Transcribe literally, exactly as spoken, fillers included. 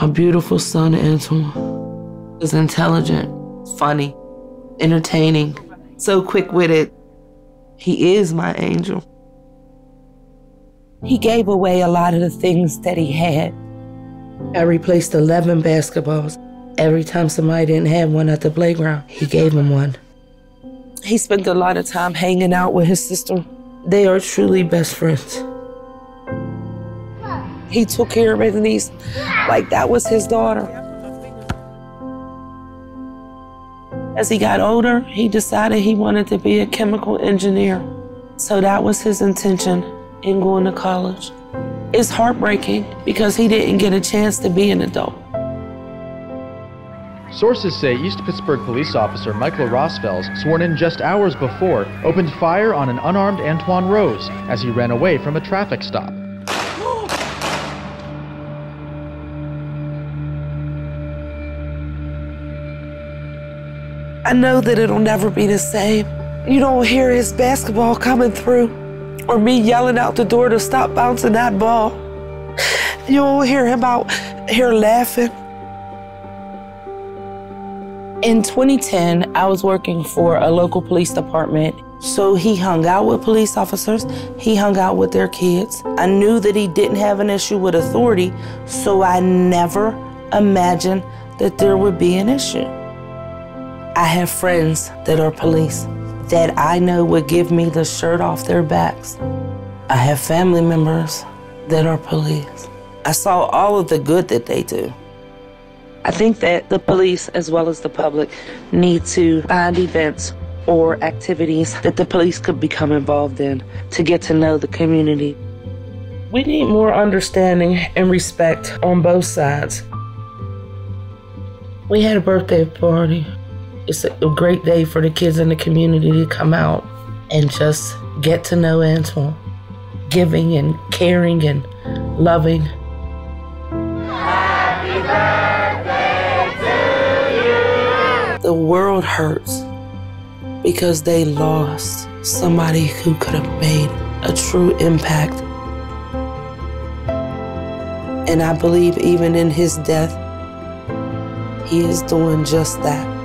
My beautiful son, Antwon, is intelligent, funny, entertaining, so quick-witted. He is my angel. He gave away a lot of the things that he had. I replaced eleven basketballs. Every time somebody didn't have one at the playground, he gave him one. He spent a lot of time hanging out with his sister. They are truly best friends. He took care of his niece like that was his daughter. As he got older, he decided he wanted to be a chemical engineer. So that was his intention in going to college. It's heartbreaking because he didn't get a chance to be an adult. Sources say East Pittsburgh police officer Michael Rosfels, sworn in just hours before, opened fire on an unarmed Antwon Rose as he ran away from a traffic stop. I know that it'll never be the same. You don't hear his basketball coming through or me yelling out the door to stop bouncing that ball. You don't hear him out here laughing. In twenty ten, I was working for a local police department. So he hung out with police officers. He hung out with their kids. I knew that he didn't have an issue with authority, so I never imagined that there would be an issue. I have friends that are police that I know would give me the shirt off their backs. I have family members that are police. I saw all of the good that they do. I think that the police, as well as the public, need to find events or activities that the police could become involved in to get to know the community. We need more understanding and respect on both sides. We had a birthday party. It's a great day for the kids in the community to come out and just get to know Antwon. Giving and caring and loving. Happy birthday to you! The world hurts because they lost somebody who could have made a true impact. And I believe even in his death, he is doing just that.